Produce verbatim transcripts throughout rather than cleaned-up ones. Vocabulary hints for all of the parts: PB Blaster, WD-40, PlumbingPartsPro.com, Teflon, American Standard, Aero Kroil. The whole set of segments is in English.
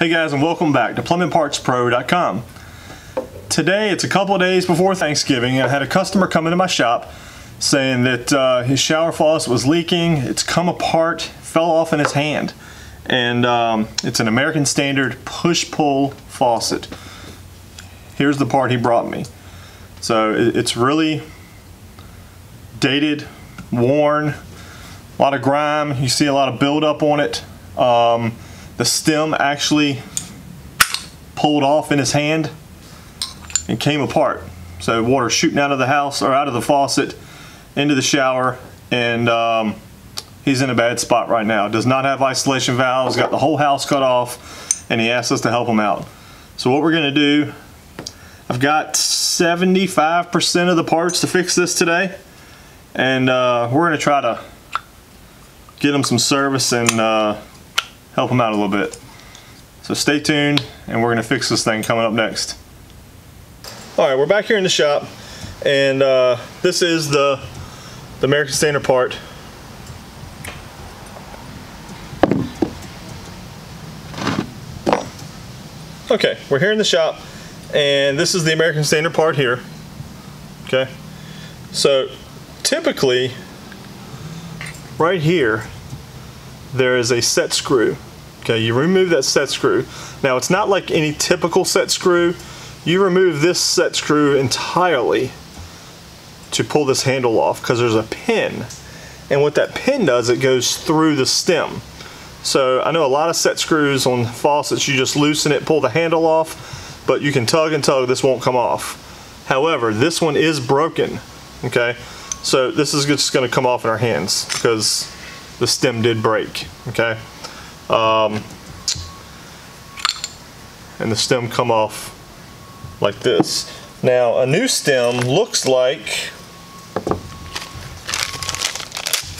Hey guys, and welcome back to Plumbing Parts Pro dot com. Today, it's a couple of days before Thanksgiving, and I had a customer come into my shop saying that uh, his shower floss was leaking, it's come apart, fell off in his hand. And um, it's an American Standard push-pull faucet. Here's the part he brought me. So it's really dated, worn, a lot of grime, you see a lot of buildup on it. Um, the stem actually pulled off in his hand and came apart. So water shooting out of the house, or out of the faucet, into the shower, and um, he's in a bad spot right now. Does not have isolation valves, got the whole house cut off, and he asked us to help him out. So what we're gonna do, I've got seventy-five percent of the parts to fix this today, and uh, we're gonna try to get him some service and uh, help him out a little bit. So stay tuned, and we're gonna fix this thing coming up next. All right, we're back here in the shop, and uh, this is the, the American Standard part. Okay, we're here in the shop, and this is the American Standard part here. Okay, so typically, right here, there is a set screw. Okay, you remove that set screw. Now, it's not like any typical set screw. You remove this set screw entirely to pull this handle off, because there's a pin. And what that pin does, it goes through the stem. So I know a lot of set screws on faucets, you just loosen it, pull the handle off, but you can tug and tug, this won't come off. However, this one is broken, okay? So this is just gonna come off in our hands because the stem did break, okay? Um, and the stem come off like this. Now, a new stem looks like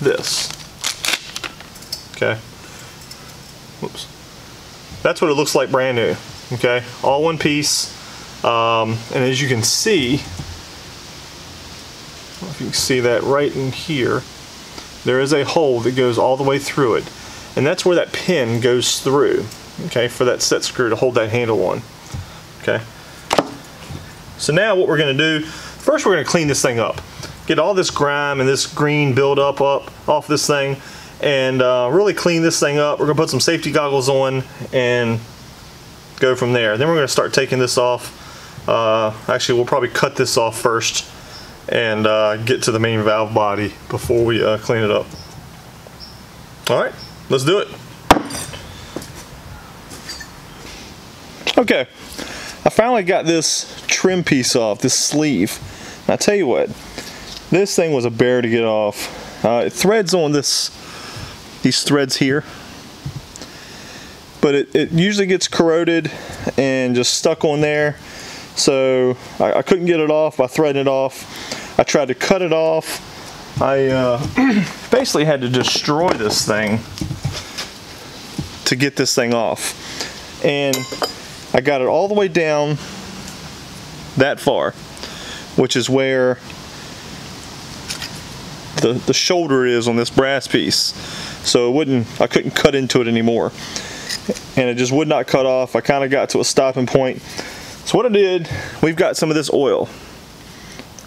this, okay? Whoops. That's what it looks like brand new, okay? All one piece, um, and as you can see, I don't know if you can see that right in here, there is a hole that goes all the way through it, and that's where that pin goes through, okay, for that set screw to hold that handle on, okay? So now what we're gonna do, first we're gonna clean this thing up. Get all this grime and this green buildup up off this thing, and uh, really clean this thing up. We're gonna put some safety goggles on and go from there. Then we're gonna start taking this off. Uh, actually, we'll probably cut this off first and uh, get to the main valve body before we uh, clean it up. All right, let's do it. Okay, I finally got this trim piece off, this sleeve. And I tell you what, this thing was a bear to get off. Uh, it threads on this, these threads here, but it, it usually gets corroded and just stuck on there. So I, I couldn't get it off by threading it off. I tried to cut it off. I uh, basically had to destroy this thing to get this thing off. And I got it all the way down that far, which is where the, the shoulder is on this brass piece. So it wouldn't, I couldn't cut into it anymore. And it just would not cut off. I kind of got to a stopping point. So what I did, we've got some of this oil.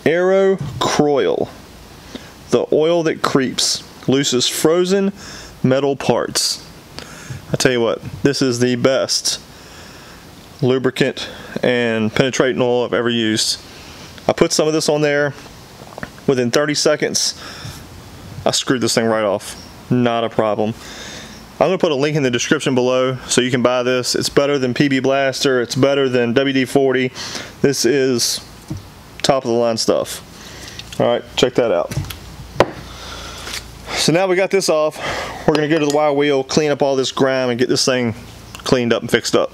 Aero Kroil. The oil that creeps, looses frozen metal parts. I tell you what, this is the best lubricant and penetrating oil I've ever used. I put some of this on there. Within thirty seconds, I screwed this thing right off. Not a problem. I'm gonna put a link in the description below so you can buy this. It's better than P B Blaster. It's better than W D forty. This is top of the line stuff. All right, check that out. So now we got this off. We're gonna go to the wire wheel, clean up all this grime, and get this thing cleaned up and fixed up.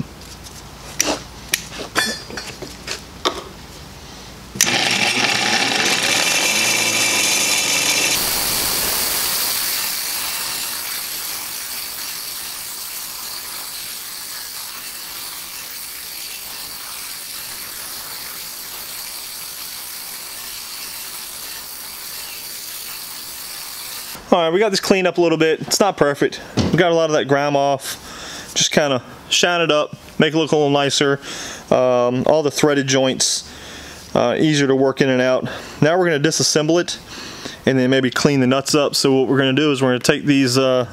All right, we got this cleaned up a little bit. It's not perfect. We got a lot of that grime off. Just kind of shine it up, make it look a little nicer. Um, all the threaded joints, uh, easier to work in and out. Now we're going to disassemble it and then maybe clean the nuts up. So what we're going to do is we're going to take these uh,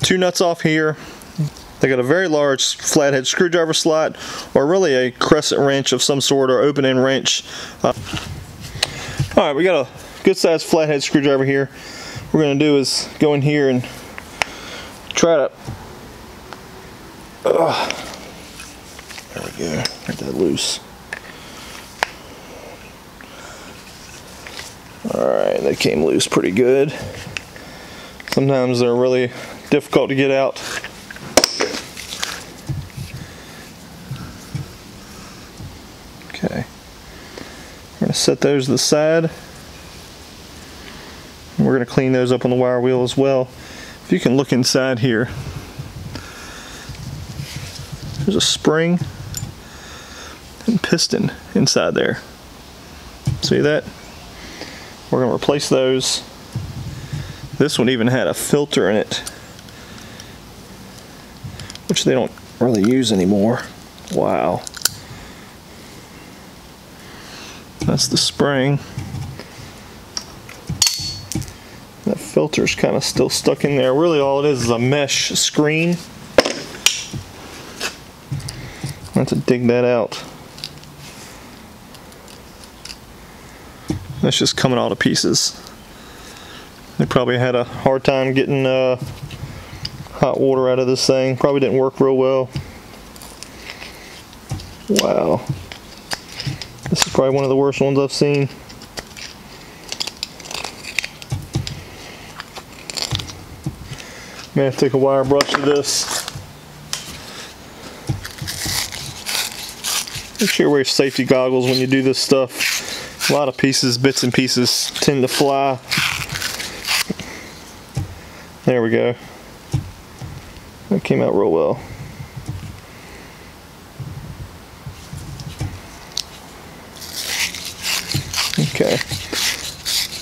two nuts off here. They got a very large flathead screwdriver slot, or really a crescent wrench of some sort, or open end wrench. Uh, all right, we got a good sized flathead screwdriver here. What we're going to do is go in here and try to uh, there we go, get that loose. Alright, that came loose pretty good. Sometimes they're really difficult to get out. Okay, we're going to set those to the side. We're going to clean those up on the wire wheel as well. If you can look inside here, there's a spring and piston inside there. See that? We're going to replace those. This one even had a filter in it, which they don't really use anymore. Wow. That's the spring. That filter's kind of still stuck in there. Really all it is is a mesh screen. I have to dig that out. That's just coming all to pieces. They probably had a hard time getting uh, hot water out of this thing. Probably didn't work real well. Wow. This is probably one of the worst ones I've seen. May have to take a wire brush to this. Make sure you wear safety goggles when you do this stuff. A lot of pieces, bits and pieces, tend to fly. There we go. That came out real well. Okay,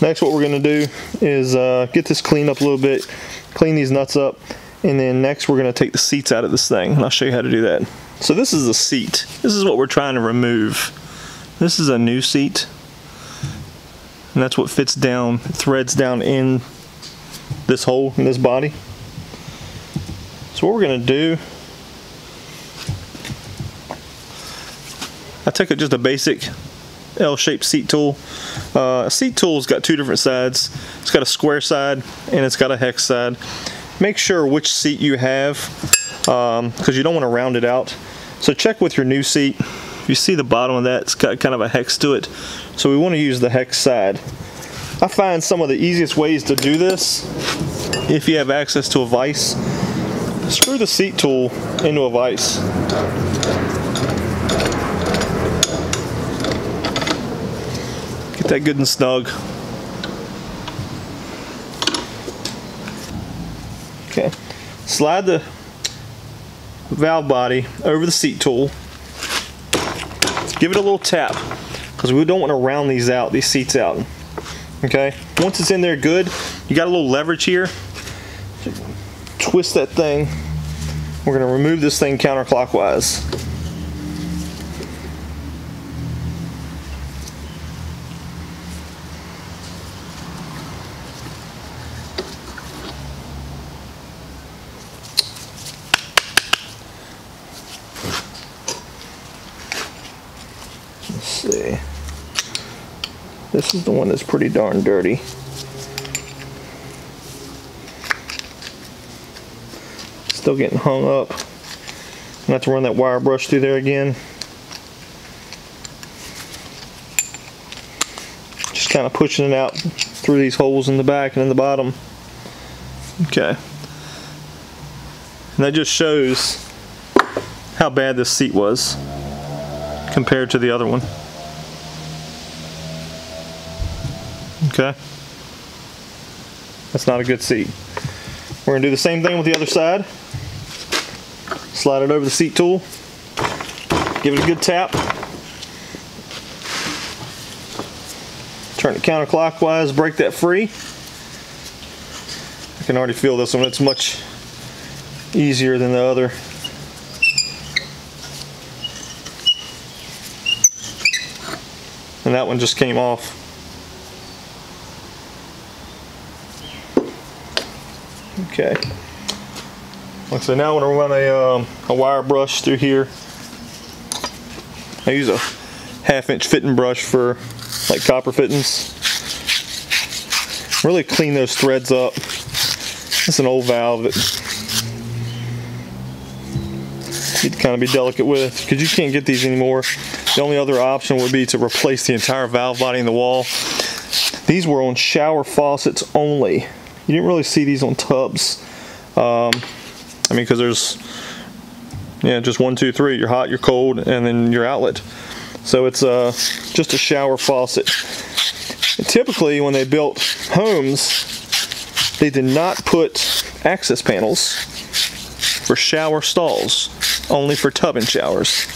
next what we're going to do is uh, get this cleaned up a little bit, clean these nuts up, and then next we're going to take the seats out of this thing, and I'll show you how to do that. So this is a seat. This is what we're trying to remove. This is a new seat, and that's what fits down, threads down in this hole in this body. So what we're going to do, I took just a basic L-shaped seat tool. Uh, a seat tool's got two different sides. It's got a square side and it's got a hex side. Make sure which seat you have, because um, you don't want to round it out. So check with your new seat. You see the bottom of that, it's got kind of a hex to it. So we want to use the hex side. I find some of the easiest ways to do this, if you have access to a vise, screw the seat tool into a vise. Get that good and snug. Okay, slide the valve body over the seat tool. Give it a little tap, because we don't want to round these out, these seats out. Okay, once it's in there good, you got a little leverage here. Twist that thing. We're going to remove this thing counterclockwise. See, this is the one that's pretty darn dirty. Still getting hung up. I'm gonna have to run that wire brush through there again. Just kind of pushing it out through these holes in the back and in the bottom. Okay, and that just shows how bad this seat was compared to the other one. Okay, that's not a good seat. We're gonna do the same thing with the other side. Slide it over the seat tool, give it a good tap, turn it counterclockwise, break that free. I can already feel this one, it's much easier than the other. and that one just came off. Okay. Like I said, now I'm going to run a, um, a wire brush through here. I use a half inch fitting brush for like copper fittings. Really clean those threads up. It's an old valve that you need to kind of be delicate with because you can't get these anymore. The only other option would be to replace the entire valve body in the wall. These were on shower faucets only. You didn't really see these on tubs. Um, I mean, because there's, yeah, just one, two, three. You're hot, you're cold, and then your outlet. So it's uh, just a shower faucet. And typically, when they built homes, they did not put access panels for shower stalls, only for tub and showers.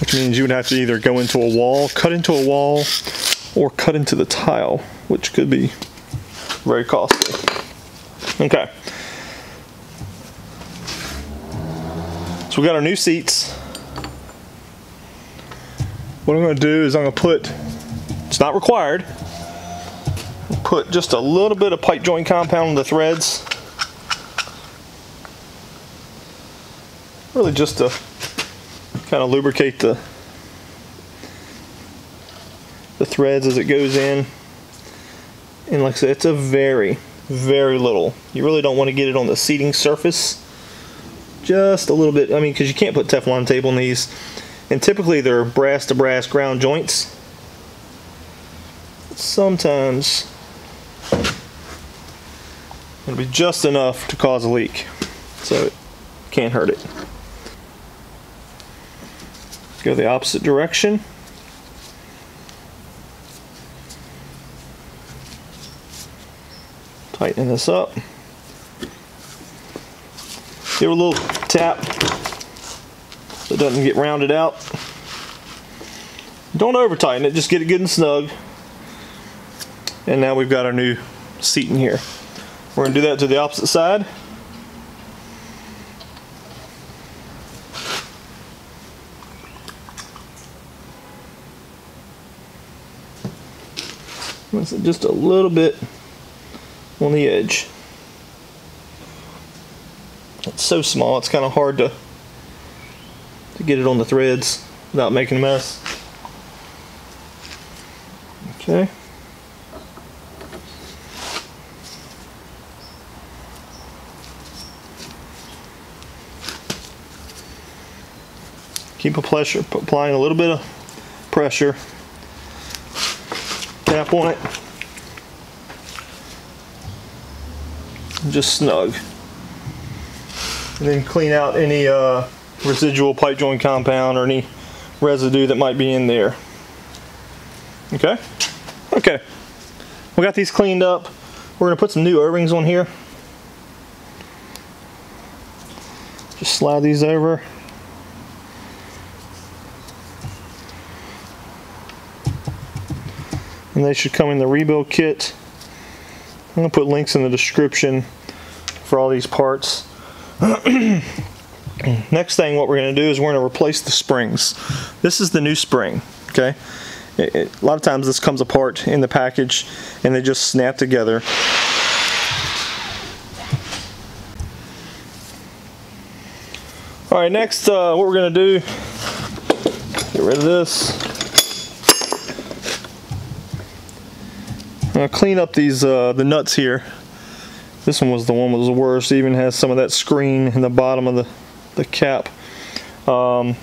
Which means you would have to either go into a wall, cut into a wall, or cut into the tile, which could be very costly. Okay. So we got our new seats. What I'm going to do is I'm going to put, it's not required, put just a little bit of pipe joint compound on the threads. Really just to kind of lubricate the, the threads as it goes in. And like I said, it's a very, very little. You really don't want to get it on the seating surface. Just a little bit, I mean, because you can't put Teflon tape on these. And typically they're brass to brass ground joints. Sometimes it'll be just enough to cause a leak. So it can't hurt it. Go the opposite direction. Tighten this up. Give it a little tap so it doesn't get rounded out. Don't over tighten it, just get it good and snug. And now we've got our new seat in here. We're going to do that to the opposite side. Just a little bit on the edge. It's so small, it's kind of hard to, to get it on the threads without making a mess. Okay. Keep a pressure, applying a little bit of pressure. Tap on it. Just snug. And then clean out any uh, residual pipe joint compound or any residue that might be in there. Okay? Okay. We got these cleaned up. We're going to put some new O-rings on here. Just slide these over. And they should come in the rebuild kit. I'm going to put links in the description for all these parts. Next thing, what we're going to do is we're going to replace the springs. This is the new spring, okay? It, it, a lot of times this comes apart in the package and they just snap together. Alright, next uh, what we're going to do, get rid of this. I'm going to clean up these uh, the nuts here. This one was the one that was the worst. It even has some of that screen in the bottom of the, the cap. Um,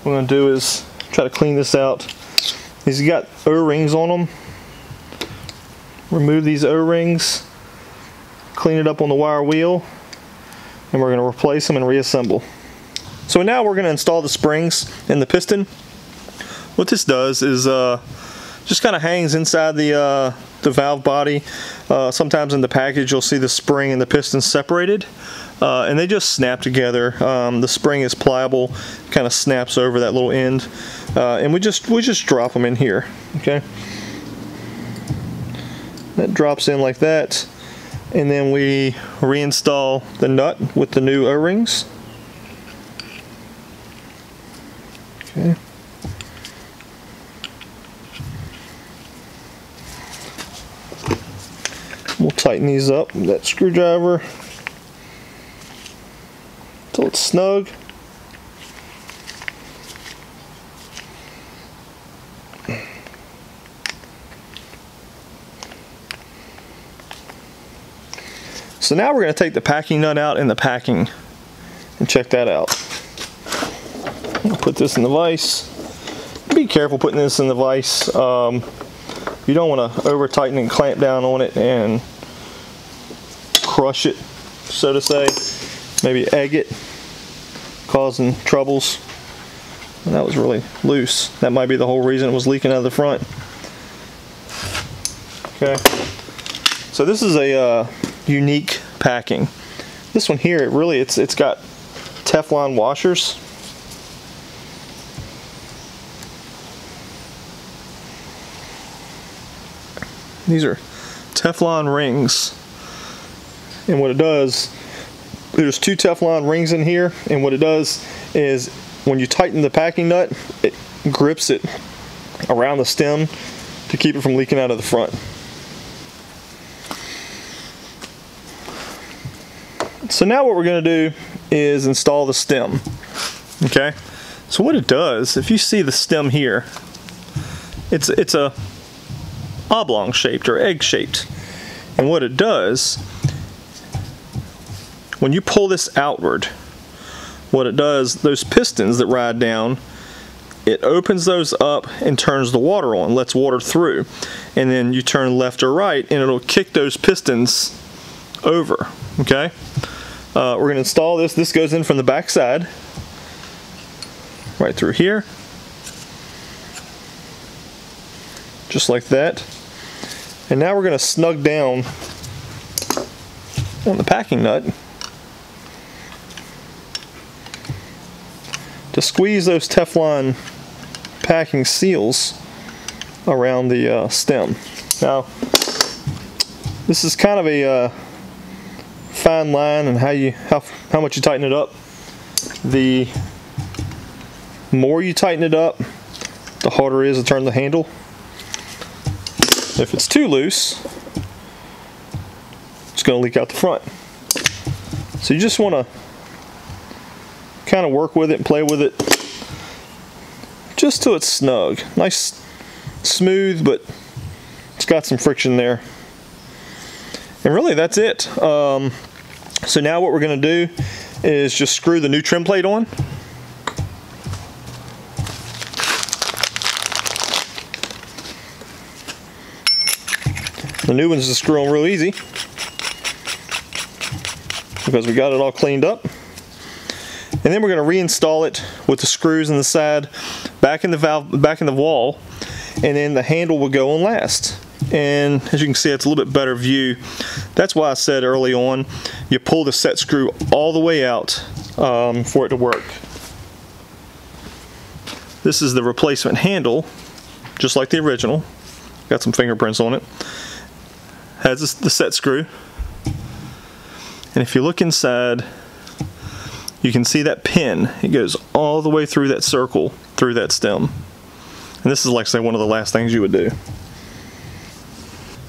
what I'm going to do is try to clean this out. These got O-rings on them. Remove these O-rings, clean it up on the wire wheel, and we're going to replace them and reassemble. So now we're going to install the springs and the piston. What this does is uh, just kind of hangs inside the uh, the valve body. Uh, sometimes in the package you'll see the spring and the piston separated, uh, and they just snap together. Um, the spring is pliable, kind of snaps over that little end, uh, and we just we just drop them in here. Okay, that drops in like that, and then we reinstall the nut with the new O-rings. Okay. tighten these up with that screwdriver until it's snug. So now we're going to take the packing nut out and the packing and check that out. I'll put this in the vise. Be careful putting this in the vise. Um, you don't want to over tighten and clamp down on it and crush it, so to say. Maybe egg it, causing troubles. And that was really loose. That might be the whole reason it was leaking out of the front. Okay. So this is a uh, unique packing. This one here, it really, it's it's got Teflon washers. These are Teflon rings. And what it does, there's two Teflon rings in here, and what it does is when you tighten the packing nut, it grips it around the stem to keep it from leaking out of the front. So now what we're going to do is install the stem. Okay, so what it does, if you see the stem here, it's it's a oblong shaped or egg shaped, and what it does, when you pull this outward, what it does, those pistons that ride down, it opens those up and turns the water on, lets water through, and then you turn left or right and it'll kick those pistons over. Okay, uh, we're going to install this. This goes in from the back side right through here, just like that. And now we're going to snug down on the packing nut to squeeze those Teflon packing seals around the uh, stem. Now, this is kind of a uh, fine line and how you how, how much you tighten it up. The more you tighten it up, the harder it is to turn the handle. If it's too loose, it's going to leak out the front. So you just want to kind of work with it and play with it just till it's snug. Nice, smooth, but it's got some friction there. And really, that's it. Um, so now what we're going to do is just screw the new trim plate on. The new ones just screw on real easy because we got it all cleaned up. And then we're going to reinstall it with the screws in the side back in the valve, back in the wall, and then the handle will go on last. And as you can see, it's a little bit better view. That's why I said early on, you pull the set screw all the way out um, for it to work. This is the replacement handle, just like the original. Got some fingerprints on it. Has this, the set screw, and if you look inside, you can see that pin. It goes all the way through that circle, through that stem. And this is, like, say, one of the last things you would do.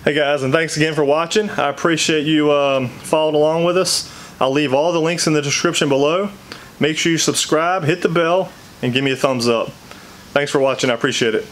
Hey guys, and thanks again for watching. I appreciate you um, following along with us. I'll leave all the links in the description below. Make sure you subscribe, hit the bell, and give me a thumbs up. Thanks for watching. I appreciate it.